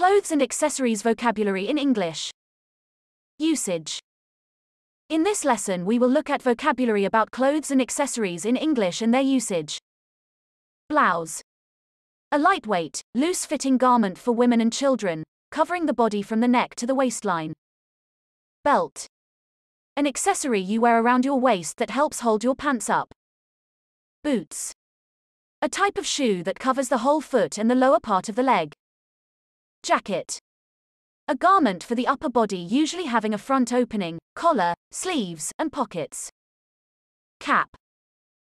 Clothes and accessories vocabulary in English. Usage. In this lesson we will look at vocabulary about clothes and accessories in English and their usage. Blouse. A lightweight, loose-fitting garment for women and children, covering the body from the neck to the waistline. Belt. An accessory you wear around your waist that helps hold your pants up. Boots. A type of shoe that covers the whole foot and the lower part of the leg. Jacket. A garment for the upper body, usually having a front opening, collar, sleeves, and pockets. Cap.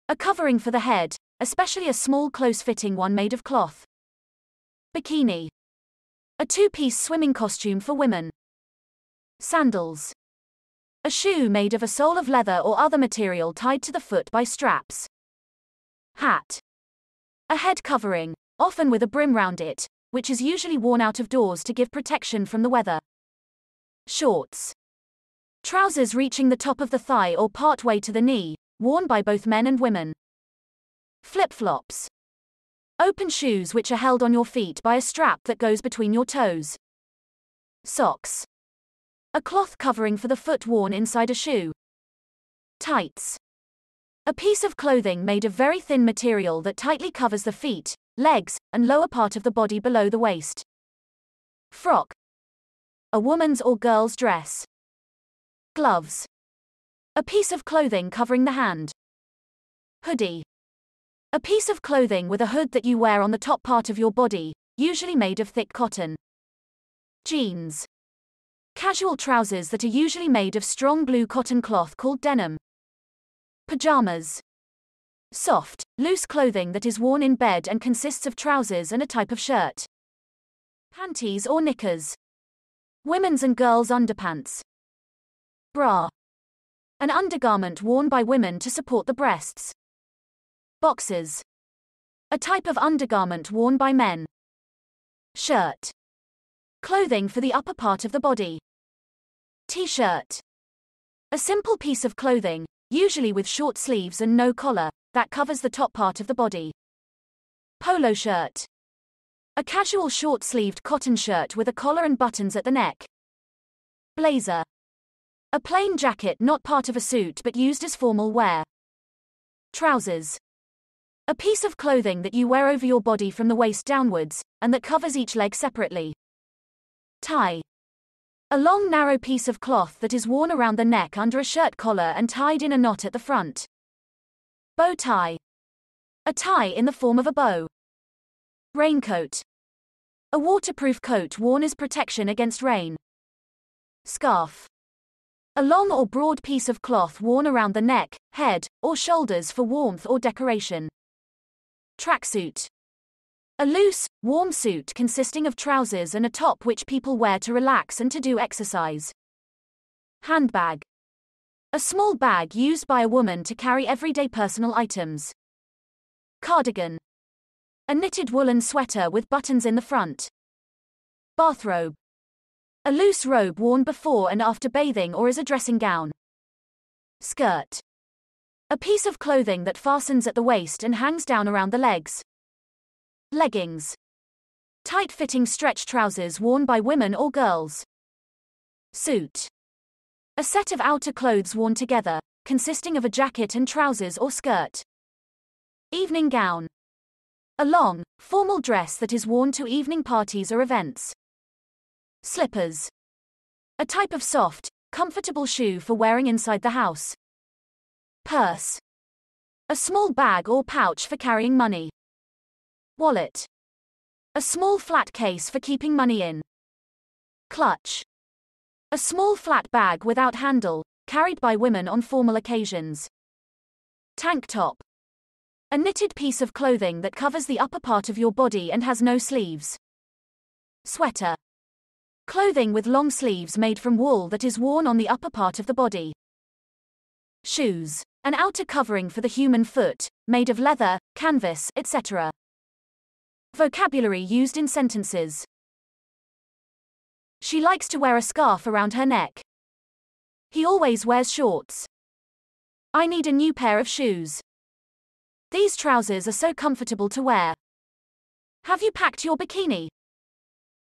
A covering for the head, especially a small close-fitting one made of cloth. Bikini. A two-piece swimming costume for women. Sandals. A shoe made of a sole of leather or other material tied to the foot by straps. Hat. A head covering, often with a brim round it, which is usually worn out of doors to give protection from the weather. Shorts. Trousers reaching the top of the thigh or part way to the knee, worn by both men and women. Flip-flops. Open shoes which are held on your feet by a strap that goes between your toes. Socks. A cloth covering for the foot worn inside a shoe. Tights. A piece of clothing made of very thin material that tightly covers the feet, legs, and lower part of the body below the waist. Frock. A woman's or girl's dress. Gloves. A piece of clothing covering the hand. Hoodie. A piece of clothing with a hood that you wear on the top part of your body, usually made of thick cotton. Jeans. Casual trousers that are usually made of strong blue cotton cloth called denim. Pajamas. Soft, loose clothing that is worn in bed and consists of trousers and a type of shirt. Panties or knickers. Women's and girls' underpants. Bra. An undergarment worn by women to support the breasts. Boxers. A type of undergarment worn by men. Shirt. Clothing for the upper part of the body. T-shirt. A simple piece of clothing, usually with short sleeves and no collar, that covers the top part of the body. Polo shirt. A casual short-sleeved cotton shirt with a collar and buttons at the neck. Blazer. A plain jacket not part of a suit but used as formal wear. Trousers. A piece of clothing that you wear over your body from the waist downwards, and that covers each leg separately. Tie. A long narrow piece of cloth that is worn around the neck under a shirt collar and tied in a knot at the front. Bow tie. A tie in the form of a bow. Raincoat. A waterproof coat worn as protection against rain. Scarf. A long or broad piece of cloth worn around the neck, head, or shoulders for warmth or decoration. Tracksuit. A loose, warm suit consisting of trousers and a top which people wear to relax and to do exercise. Handbag. A small bag used by a woman to carry everyday personal items. Cardigan. A knitted woolen sweater with buttons in the front. Bathrobe. A loose robe worn before and after bathing or as a dressing gown. Skirt. A piece of clothing that fastens at the waist and hangs down around the legs. Leggings. Tight-fitting stretch trousers worn by women or girls. Suit. A set of outer clothes worn together, consisting of a jacket and trousers or skirt. Evening gown. A long, formal dress that is worn to evening parties or events. Slippers. A type of soft, comfortable shoe for wearing inside the house. Purse. A small bag or pouch for carrying money. Wallet. A small flat case for keeping money in. Clutch. A small flat bag without handle, carried by women on formal occasions. Tank top. A knitted piece of clothing that covers the upper part of your body and has no sleeves. Sweater. Clothing with long sleeves made from wool that is worn on the upper part of the body. Shoes. An outer covering for the human foot, made of leather, canvas, etc. Vocabulary used in sentences. She likes to wear a scarf around her neck. He always wears shorts. I need a new pair of shoes. These trousers are so comfortable to wear. Have you packed your bikini?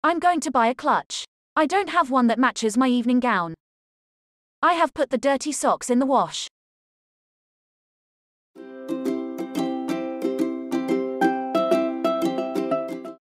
I'm going to buy a clutch. I don't have one that matches my evening gown. I have put the dirty socks in the wash.